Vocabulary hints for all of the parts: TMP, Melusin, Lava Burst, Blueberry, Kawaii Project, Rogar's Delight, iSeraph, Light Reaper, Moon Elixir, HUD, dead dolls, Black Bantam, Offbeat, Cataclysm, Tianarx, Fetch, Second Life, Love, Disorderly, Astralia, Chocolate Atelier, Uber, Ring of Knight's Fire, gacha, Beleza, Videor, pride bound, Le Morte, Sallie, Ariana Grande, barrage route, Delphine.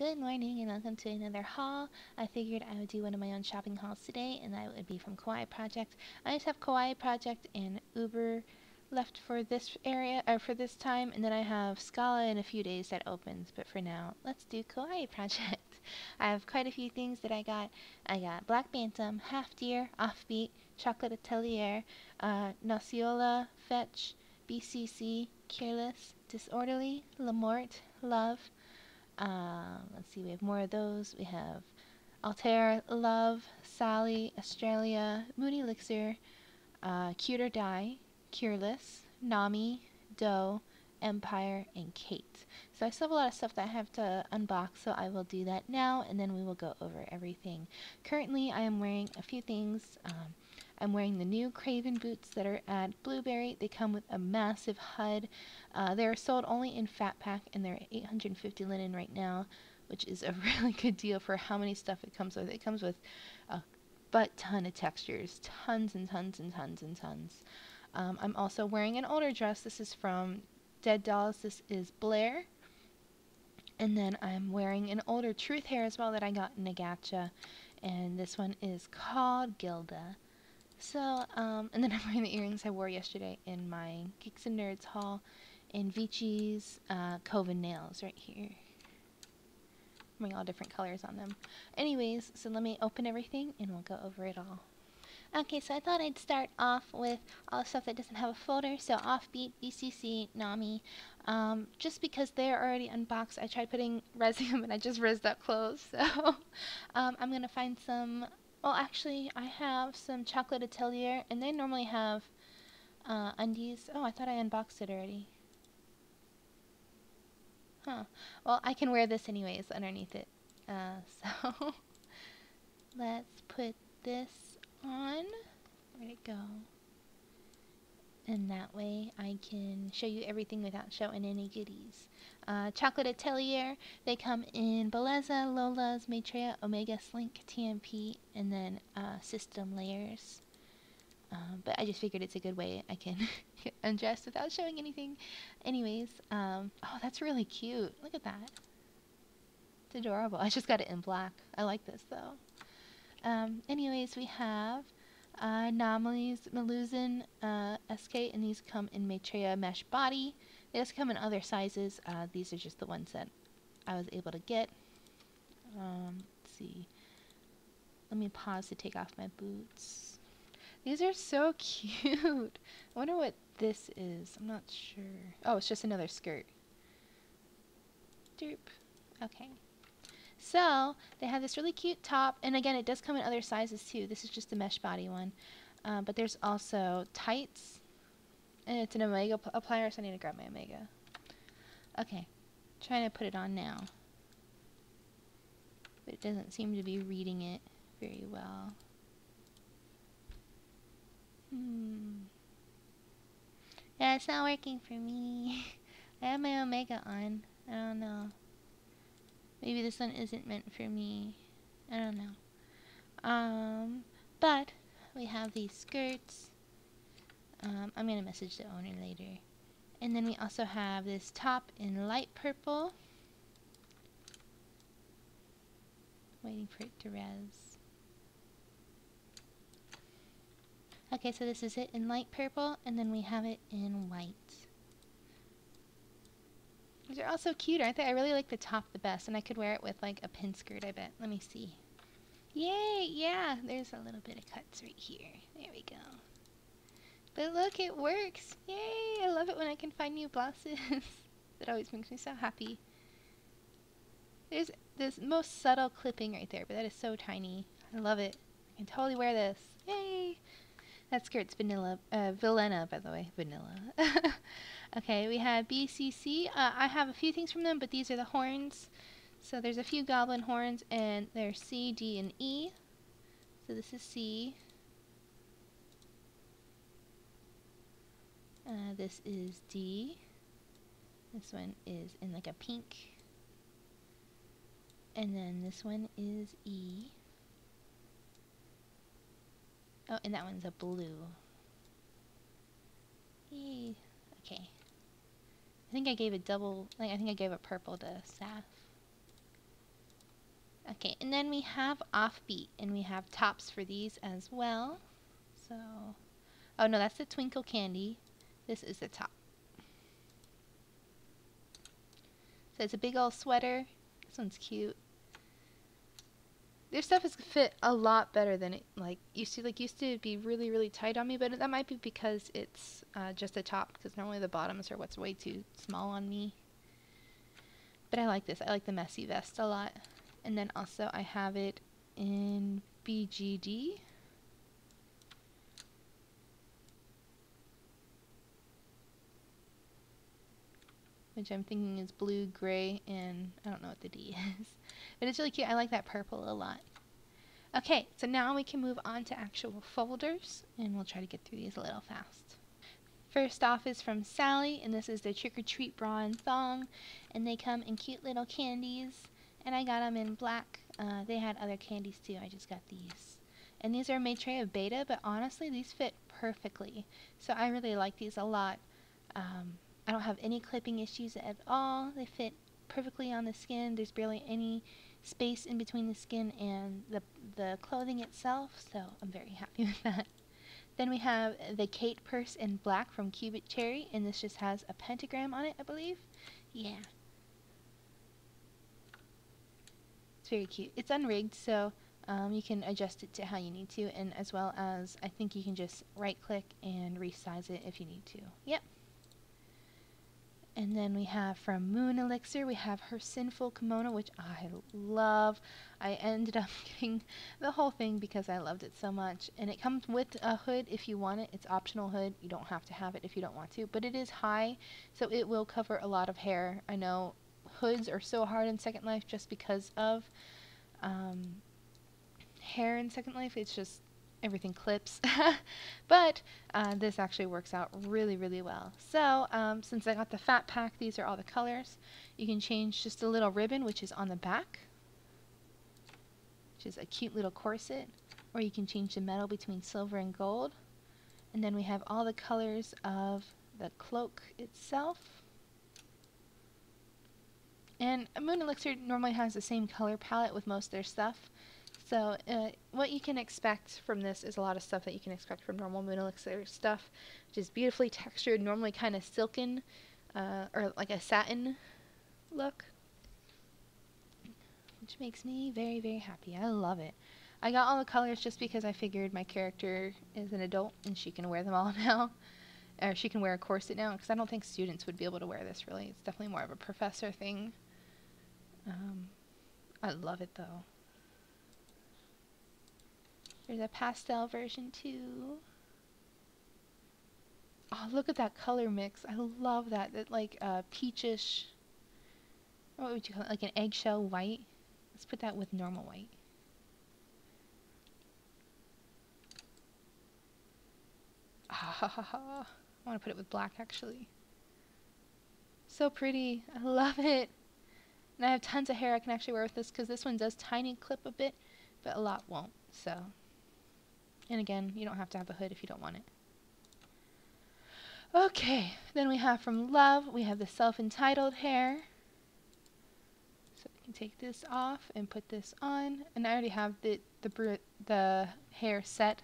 Good morning and welcome to another haul. I figured I would do one of my own shopping hauls today, and that would be from Kawaii Project. I just have Kawaii Project and Uber left for this area, or for this time, and then I have Scala in a few days that opens, but for now, let's do Kawaii Project. I have quite a few things that I got. I got Black Bantam, Half Deer, Offbeat, Chocolate Atelier, Nocciola, Fetch, BCC, Cureless, Disorderly, Le Morte, Love. Let's see, we have more of those. We have Altair, Love, Sallie, Astralia, Moon Elixir, Cute or Die, Cureless, Nami, Doe, Empire, and Kate. So I still have a lot of stuff that I have to unbox, so I will do that now, and then we will go over everything. Currently, I am wearing a few things. I'm wearing the new Craven boots that are at Blueberry. They come with a massive HUD. They are sold only in Fat Pack, and they're $850 linen right now, which is a really good deal for how many stuff it comes with. It comes with a butt-ton of textures, tons and tons and tons and tons. I'm also wearing an older dress. This is from Dead Dolls. This is Blair. And then I'm wearing an older Truth hair as well that I got in a gacha, and this one is called Gilda. So, and then I'm wearing the earrings I wore yesterday in my Geeks and Nerds haul, in Vici's Coven nails right here. I'm wearing all different colors on them. Anyways, so let me open everything and we'll go over it all. Okay, so I thought I'd start off with all the stuff that doesn't have a folder, so Offbeat, BCC, Nami. Just because they're already unboxed, I tried putting resing them and I just rizzed up clothes, so I'm going to find some. Well, actually, I have some Chocolate Atelier, and they normally have undies. Oh, I thought I unboxed it already. Huh. Well, I can wear this anyways underneath it. So, let's put this on. Where'd it go? And that way I can show you everything without showing any goodies. Chocolate Atelier, they come in Beleza, Lola's, Maitreya, Omega, Slink, TMP, and then system layers. But I just figured it's a good way I can get undressed without showing anything. Anyways, oh, that's really cute. Look at that. It's adorable. I just got it in black. I like this, though. Anyways, we have anomalies, Melusin, SK, and these come in Maitreya mesh body. They just come in other sizes. These are just the ones that I was able to get. Let's see. Let me pause to take off my boots. These are so cute. I wonder what this is. I'm not sure. Oh, it's just another skirt. Derp. Okay. So, they have this really cute top, and again, it does come in other sizes too. This is just the mesh body one. But there's also tights, and it's an Omega applier, so I need to grab my Omega. Okay, trying to put it on now. But it doesn't seem to be reading it very well. Yeah, it's not working for me. I have my Omega on. I don't know. Maybe this one isn't meant for me. I don't know. But we have these skirts. I'm going to message the owner later. And then we also have this top in light purple. Waiting for it to res. Okay, so this is it in light purple. And then we have it in white. These are all so cute, aren't they? I really like the top the best, and I could wear it with, like, a pin skirt, I bet. Let me see. Yay! Yeah! There's a little bit of cuts right here. There we go. But look, it works! Yay! I love it when I can find new blouses. That always makes me so happy. There's this most subtle clipping right there, but that is so tiny. I love it. I can totally wear this. Yay! That skirt's vanilla, Vilena, by the way. Vanilla. Okay, we have BCC. I have a few things from them, but these are the horns. So there's a few goblin horns, and they're C, D, and E. So this is C. This is D. This one is in like a pink. And then this one is E. Oh, and that one's a blue. Yay. Okay. I think I gave a purple to Saf. Okay, and then we have Offbeat, and we have tops for these as well. So, oh no, that's the Twinkle Candy. This is the top. So it's a big old sweater. This one's cute. Their stuff has fit a lot better than it used to be really, really tight on me, but that might be because it's just the top, because normally the bottoms are what's way too small on me. But I like this. I like the messy vest a lot. And then also I have it in BGD. Which I'm thinking is blue, gray, and I don't know what the D is. But it's really cute. I like that purple a lot. Okay, so now we can move on to actual folders, and we'll try to get through these a little fast. First off is from Sallie, and this is the Trick or Treat Bra and Thong, and they come in cute little candies, and I got them in black. They had other candies too, I just got these. And these are Maitreya Beta, but honestly these fit perfectly, so I really like these a lot. I don't have any clipping issues at all. They fit perfectly on the skin. There's barely any space in between the skin and the clothing itself, so I'm very happy with that. Then we have the Kate purse in black from Cubit Cherry, and this just has a pentagram on it, I believe. Yeah. It's very cute. It's unrigged, so you can adjust it to how you need to, and as well as I think you can just right-click and resize it if you need to. Yep. And then we have from Moon Elixir, we have her Sinful Kimono, which I love. I ended up getting the whole thing because I loved it so much. And it comes with a hood if you want it. It's optional hood. You don't have to have it if you don't want to. But it is high, so it will cover a lot of hair. I know hoods are so hard in Second Life just because of hair in Second Life. It's just everything clips. But this actually works out really, really well. So since I got the fat pack, these are all the colors. You can change just a little ribbon, which is on the back, which is a cute little corset, or you can change the metal between silver and gold. And then we have all the colors of the cloak itself. And Moon Elixir normally has the same color palette with most of their stuff. So what you can expect from this is a lot of stuff that you can expect from normal Moon Elixir stuff, which is beautifully textured, normally kind of silken, or like a satin look, which makes me very, very happy. I love it. I got all the colors just because I figured my character is an adult and she can wear them all now, or she can wear a corset now, because I don't think students would be able to wear this really. It's definitely more of a professor thing. I love it though. There's a pastel version too. Oh, look at that color mix. I love that. That like peachish, what would you call it? Like an eggshell white. Let's put that with normal white. Ah, I want to put it with black actually. So pretty. I love it. And I have tons of hair I can actually wear with this, because this one does tiny clip a bit, but a lot won't. So. And again, you don't have to have a hood if you don't want it. Okay, then we have from Love, we have the Self-Entitled hair. So we can take this off and put this on. And I already have the hair set.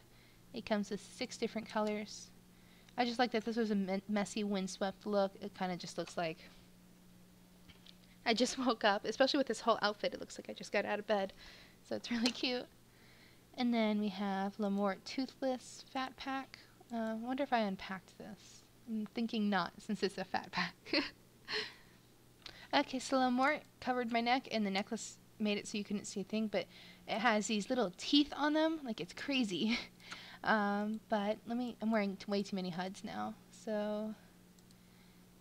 It comes with 6 different colors. I just like that this was a messy, windswept look. It kind of just looks like I just woke up. Especially with this whole outfit, it looks like I just got out of bed. So it's really cute. And then we have Le Morte Toothless Fat Pack. I wonder if I unpacked this. I'm thinking not, since it's a fat pack. Okay, so Le Morte covered my neck, and the necklace made it so you couldn't see a thing, but it has these little teeth on them. Like, it's crazy. But let me, I'm wearing way too many HUDs now. So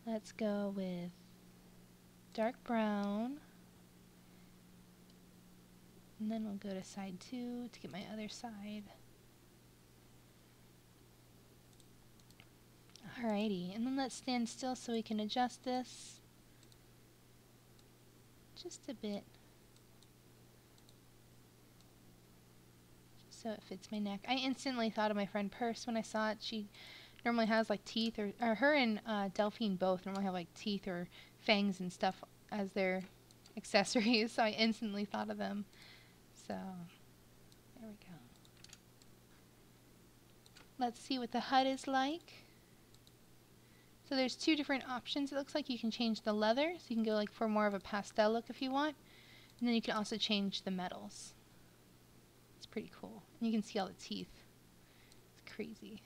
let's go with dark brown. And then we'll go to side 2 to get my other side. Alrighty, and then let's stand still so we can adjust this just a bit, just so it fits my neck. I instantly thought of my friend Purse when I saw it. She normally has like teeth, or her and Delphine both normally have like teeth or fangs and stuff as their accessories, so I instantly thought of them. So there we go. Let's see what the HUD is like. So there's two different options. It looks like you can change the leather, so you can go like for more of a pastel look if you want, and then you can also change the metals. It's pretty cool. And you can see all the teeth. It's crazy.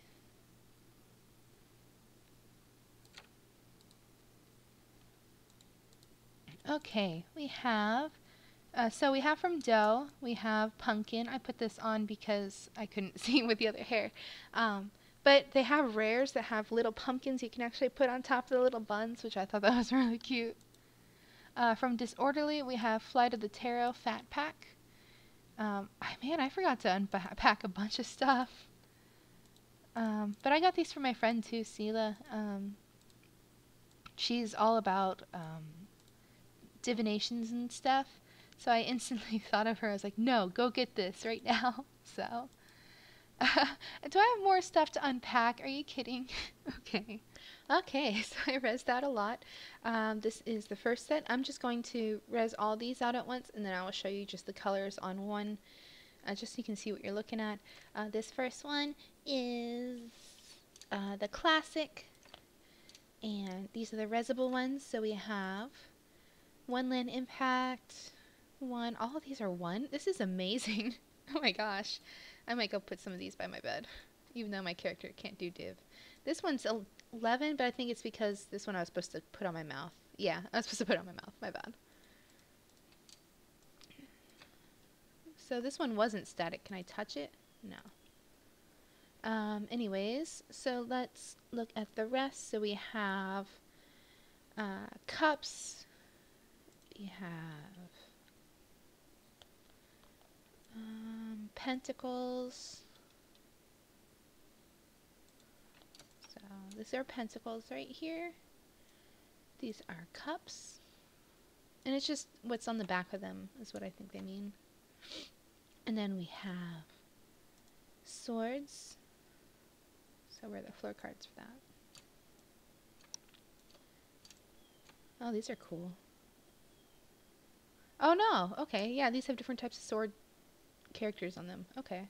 Okay, we have, so we have from Doe, we have Pumpkin. I put this on because I couldn't see with the other hair. But they have rares that have little pumpkins you can actually put on top of the little buns, which I thought that was really cute. From Disorderly, we have Flight of the Tarot Fat Pack. Man, I forgot to unpack a bunch of stuff. But I got these from my friend too, Sela. She's all about... divinations and stuff, so I instantly thought of her. I was like, no, go get this right now. So do I have more stuff to unpack? Are you kidding? okay, so I rezzed out a lot. This is the first set. I'm just going to rezz all these out at once, and then I will show you just the colors on one, just so you can see what you're looking at. This first one is the classic, and these are the rezzable ones. So we have one land impact, one. All of these are one. This is amazing. Oh my gosh. I might go put some of these by my bed, even though my character can't do div. This one's 11, but I think it's because this one I was supposed to put on my mouth. Yeah, I was supposed to put it on my mouth. My bad. So this one wasn't static. Can I touch it? No. Anyways, so let's look at the rest. So we have cups. You have pentacles. So these are pentacles right here. These are cups. And it's just what's on the back of them is what I think they mean. And then we have swords. So where are the floor cards for that? Oh, these are cool. Oh no, okay, yeah, these have different types of sword characters on them, okay.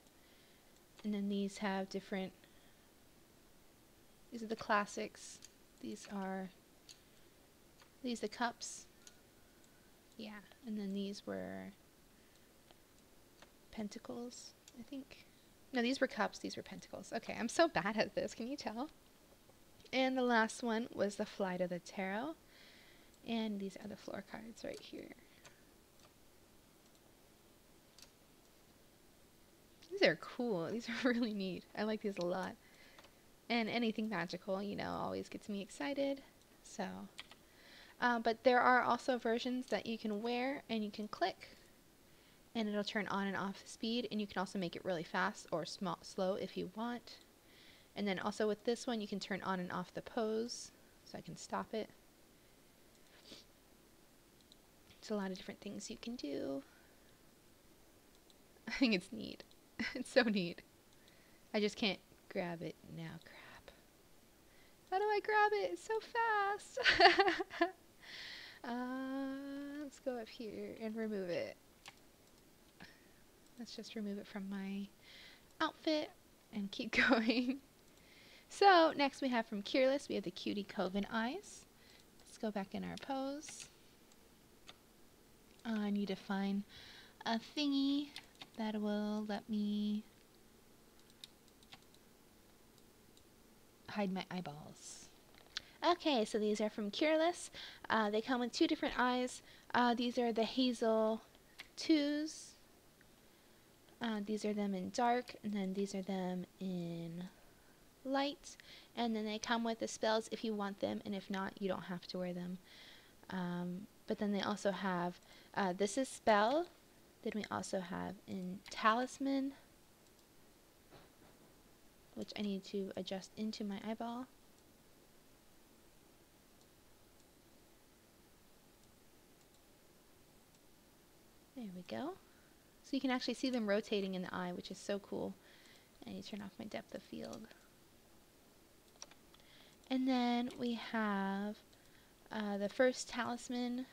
And then these have different, these are the classics, these the cups, yeah, and then these were pentacles, I think. No, these were cups, these were pentacles. Okay, I'm so bad at this, can you tell? And the last one was the Flight of the Tarot, and these are the floor cards right here. These are cool. These are really neat. I like these a lot. And anything magical, you know, always gets me excited. So, but there are also versions that you can wear and you can click and it'll turn on and off the speed, and you can also make it really fast or slow if you want. And then also with this one you can turn on and off the pose, so I can stop it. It's a lot of different things you can do. I think it's neat. It's so neat. I just can't grab it now. Crap. How do I grab it? It's so fast. Let's go up here and remove it. Let's just remove it from my outfit and keep going. So next we have from Cureless. We have the Cutie Coven Eyes. Let's go back in our pose. I need to find a thingy that will let me hide my eyeballs. Okay, so these are from Cureless. They come with two different eyes. These are the hazel 2s. These are them in dark, and then these are them in light. And then they come with the spells if you want them, and if not, you don't have to wear them. But then they also have, this is spell. Then we also have in Talisman, which I need to adjust into my eyeball. There we go. So you can actually see them rotating in the eye, which is so cool. I need to turn off my depth of field. And then we have the first Talisman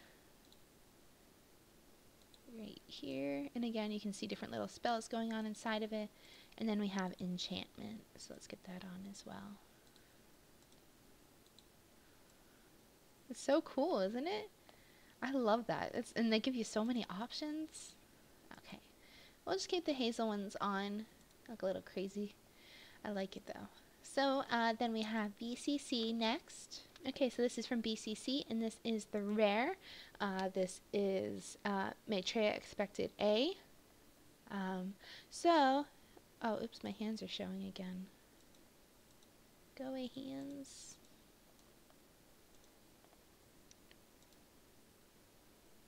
right here, and again you can see different little spells going on inside of it. And then we have enchantment, so let's get that on as well. It's so cool, isn't it? I love that. It's, and they give you so many options. Okay, we'll just keep the hazel ones on. Look a little crazy. I like it though. So then we have BCC next. Okay, so this is from BCC, and this is the rare. This is Maitreya Expected A. Oh, oops, my hands are showing again. Go away, hands.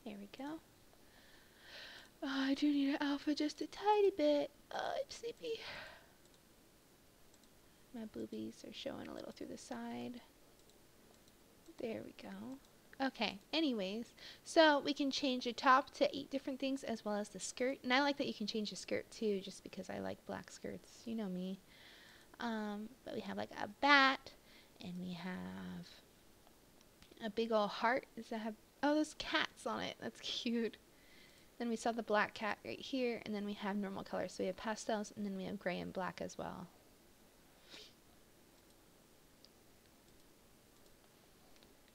There we go. Oh, I do need an alpha just a tiny bit. Oh, I'm sleepy. My boobies are showing a little through the side. There we go. Okay, anyways, so we can change the top to 8 different things as well as the skirt. And I like that you can change the skirt too, just because I like black skirts. You know me. But we have like a bat, and we have a big old heart. Does that have, oh, those cats on it. That's cute. Then we saw the black cat right here, and then we have normal colors. So we have pastels, and then we have gray and black as well.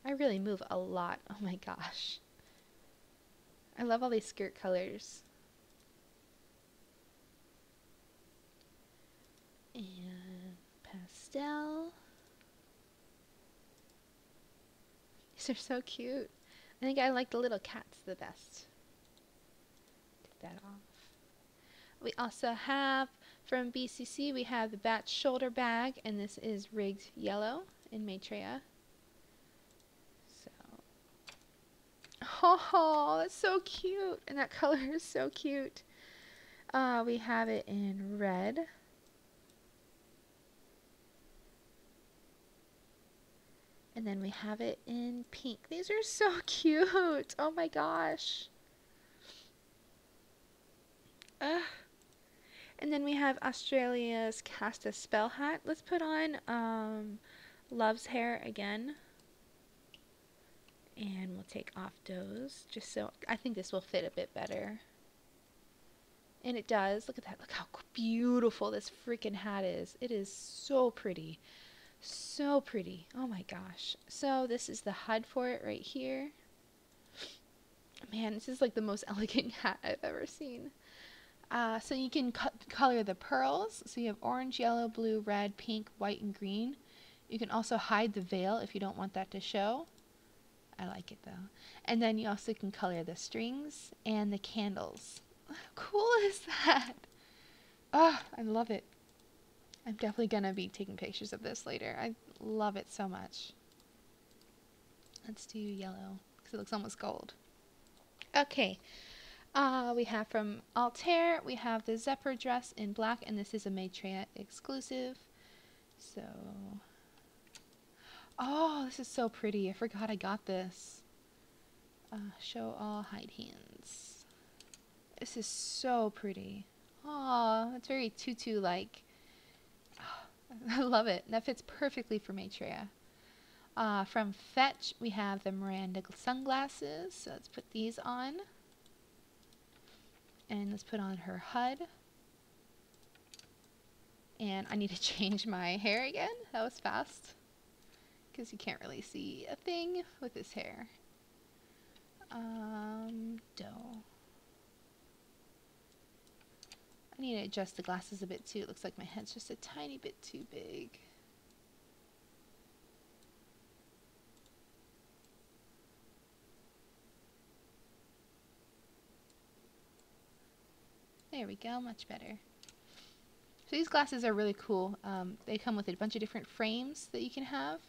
I really move a lot. Oh my gosh. I love all these skirt colors. And pastel. These are so cute. I think I like the little cats the best. Take that off. We also have, from BCC, we have the Bat's Shoulder Bag, and this is rigged yellow in Maitreya. Oh, that's so cute. And that color is so cute. We have it in red. And then we have it in pink. These are so cute. Oh my gosh. And then we have Australia's Cast a Spell Hat. Let's put on Love's hair again. And we'll take off Doe's, just so, I think this will fit a bit better. And it does. Look at that. Look how beautiful this freaking hat is. It is so pretty. So pretty. Oh my gosh. So this is the HUD for it right here. Man, this is like the most elegant hat I've ever seen. So you can color the pearls. So you have orange, yellow, blue, red, pink, white, and green. You can also hide the veil if you don't want that to show. I like it though. And then you also can color the strings and the candles. How cool is that? Oh, I love it. I'm definitely gonna be taking pictures of this later. I love it so much. Let's do yellow because it looks almost gold. Okay, we have from Altair, we have the Zephyr dress in black, and this is a Maitreya exclusive. So oh, this is so pretty. I forgot I got this. Show all, hide hands. This is so pretty. Aw, it's very tutu-like. Oh, I love it. That fits perfectly for Maitreya. From Fetch, we have the Miranda sunglasses. So let's put these on. And let's put on her HUD. And I need to change my hair again. That was fast. Because you can't really see a thing with his hair. Doe. I need to adjust the glasses a bit too. It looks like my head's just a tiny bit too big. There we go, much better. So these glasses are really cool. They come with a bunch of different frames that you can have,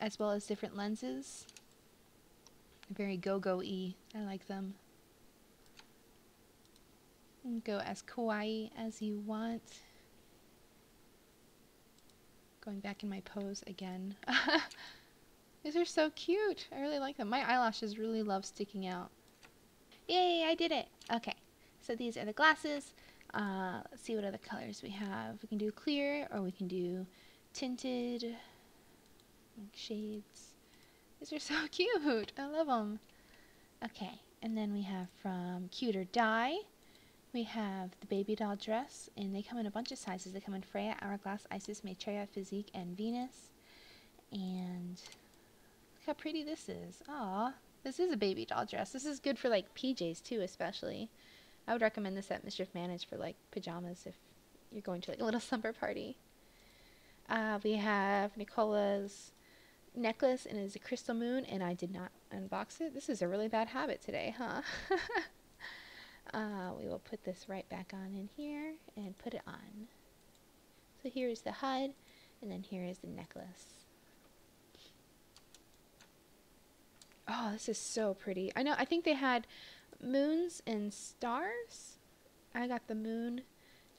as well as different lenses. Very go-go-y. I like them. You can go as kawaii as you want. Going back in my pose again. These are so cute. I really like them. My eyelashes really love sticking out. Yay, I did it. Okay, so these are the glasses. Let's see what other colors we have. We can do clear, or we can do tinted. Shades. These are so cute. I love them. Okay, And then we have from Cute or Die, we have the baby doll dress, and they come in a bunch of sizes. They come in Freya, Hourglass, Isis, Maitreya, Physique, and Venus. And look how pretty this is. Aw, this is a baby doll dress. This is good for like PJs too, especially. I would recommend this at Mischief Managed for like pajamas if you're going to like a little slumber party. We have Nicola's necklace, and it is a crystal moon, and I did not unbox it. This is a really bad habit today, huh? We will put this right back on in here and put it on. So here is the HUD, and then here is the necklace. Oh, this is so pretty. I know, I think they had moons and stars. I got the moon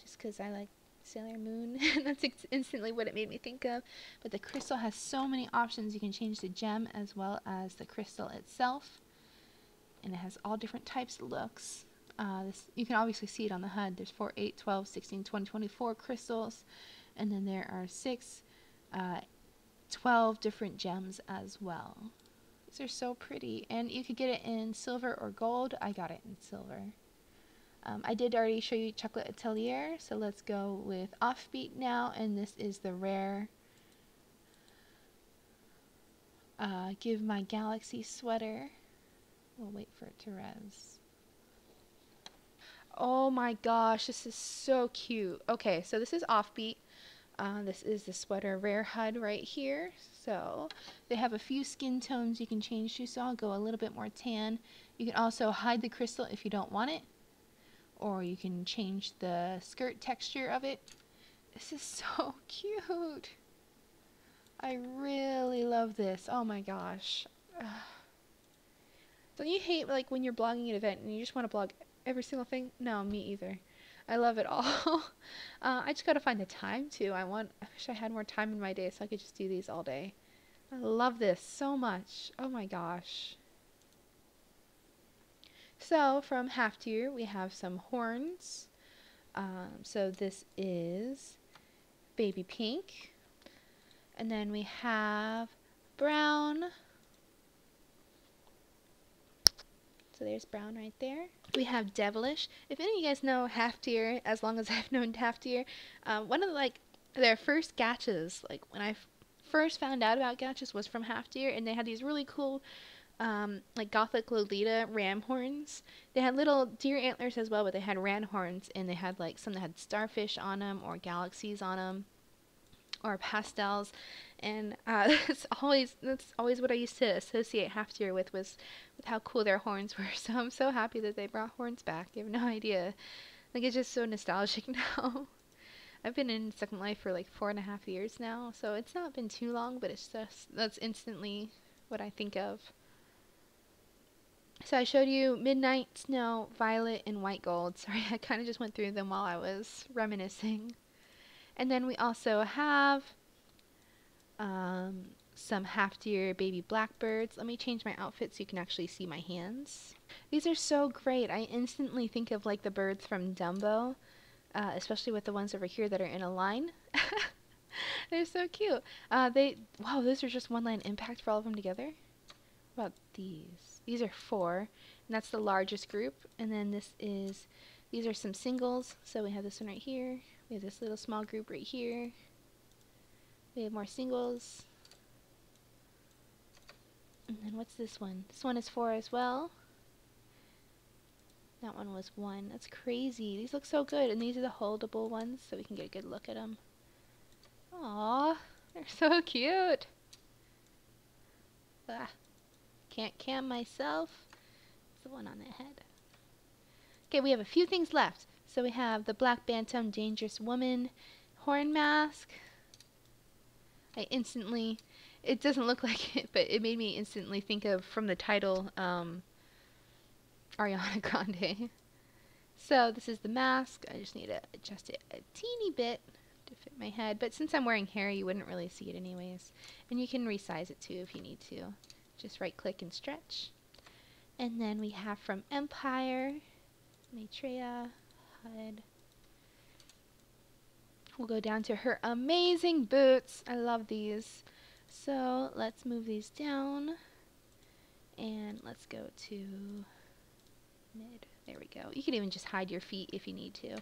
just because I like Sailor Moon. That's instantly what it made me think of. But the crystal has so many options. You can change the gem as well as the crystal itself. And it has all different types of looks. You can obviously see it on the HUD. There's 4, 8, 12, 16, 20, 24 crystals. And then there are 12 different gems as well. These are so pretty. And you could get it in silver or gold. I got it in silver. I did already show you Chocolate Atelier, so let's go with Offbeat now, and this is the rare Give My Galaxy sweater. We'll wait for it to res. Oh my gosh, this is so cute. Okay, so this is Offbeat. This is the sweater rare HUD right here. So they have a few skin tones you can change to, so I'll go a little bit more tan. You can also hide the crystal if you don't want it, or you can change the skirt texture of it. This is so cute. I really love this. Oh my gosh. Ugh. Don't you hate like when you're blogging an event and you just want to blog every single thing? No, me either. I love it all. I just gotta find the time too. I wish I had more time in my day so I could just do these all day. I love this so much. Oh my gosh. So from Half Deer we have some horns. So this is baby pink, and then we have brown. So there's brown right there. We have devilish. If any of you guys know Half Deer, as long as I've known Half Deer, one of the, their first gachas, when I first found out about gachas, was from Half Deer, and they had these really cool Gothic Lolita ram horns. They had little deer antlers as well, but they had ram horns, and they had some that had starfish on them or galaxies on them or pastels, and that's always what I used to associate Half Deer with how cool their horns were. So I'm so happy that they brought horns back. You have no idea. It's just so nostalgic now. I've been in Second Life for 4.5 years now, so it's not been too long, but it's just, that's instantly what I think of. So I showed you Midnight, Snow, Violet, and White Gold. Sorry, I kind of just went through them while I was reminiscing. And then we also have some Half Deer baby blackbirds. Let me change my outfit so you can actually see my hands. These are so great. I instantly think of the birds from Dumbo, especially with the ones over here that are in a line. They're so cute. Wow, those are just one line impact for all of them together. What about these? These are 4, and that's the largest group. And then these are some singles. So we have this one right here. We have this little small group right here. We have more singles. And then what's this one? This one is 4 as well. That one was 1. That's crazy. These look so good. And these are the holdable ones, so we can get a good look at them. Aww, they're so cute. Ah. Can't cam myself. It's the one on the head. Okay, we have a few things left. So we have the Black Bantam Dangerous Woman horn mask. I instantly, it doesn't look like it, but it made me instantly think of, from the title, Ariana Grande. So this is the mask. I just need to adjust it a teeny bit to fit my head. But since I'm wearing hair, you wouldn't really see it anyways. And you can resize it too if you need to. Just right click and stretch. And then we have from Empire, Maitreya, HUD. We'll go down to her amazing boots. I love these. So let's move these down. And let's go to mid. There we go. You could even just hide your feet if you need to.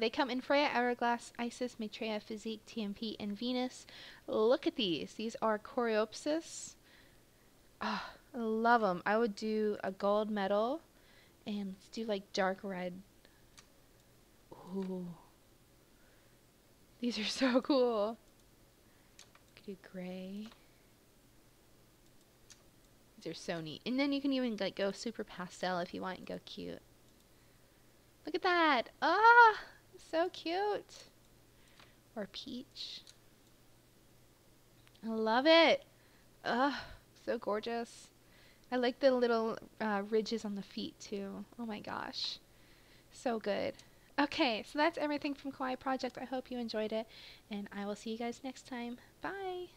They come in Freya, Hourglass, Isis, Maitreya, Physique, TMP, and Venus. Look at these. These are Coreopsis. Oh, I love them. I would do a gold medal. And let's do like dark red. Ooh. These are so cool. You could do gray. These are so neat. And then you can even like go super pastel if you want and go cute. Look at that. Ah, so cute. Or peach. I love it. Ah, so gorgeous. I like the little ridges on the feet too. Oh my gosh. So good. Okay, so that's everything from Kawaii Project. I hope you enjoyed it, and I will see you guys next time. Bye!